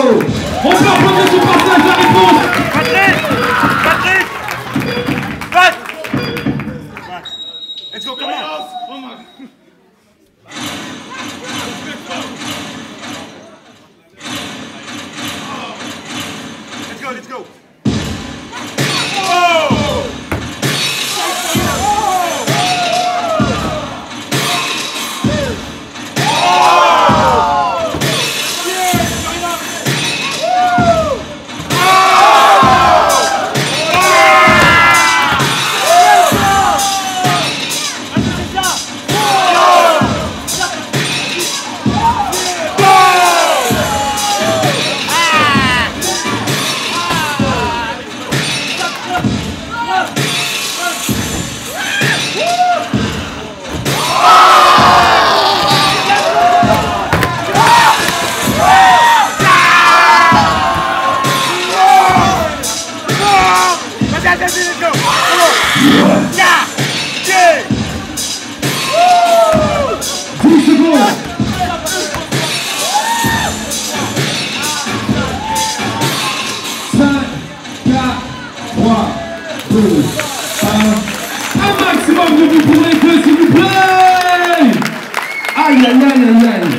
On peut applaudir ce partage, la réponse. Patrick Pat. Let's go, come on. Let's go. Un maximum de vous pour les deux, s'il vous plaît. Aïe, aïe, aïe, aïe, aïe.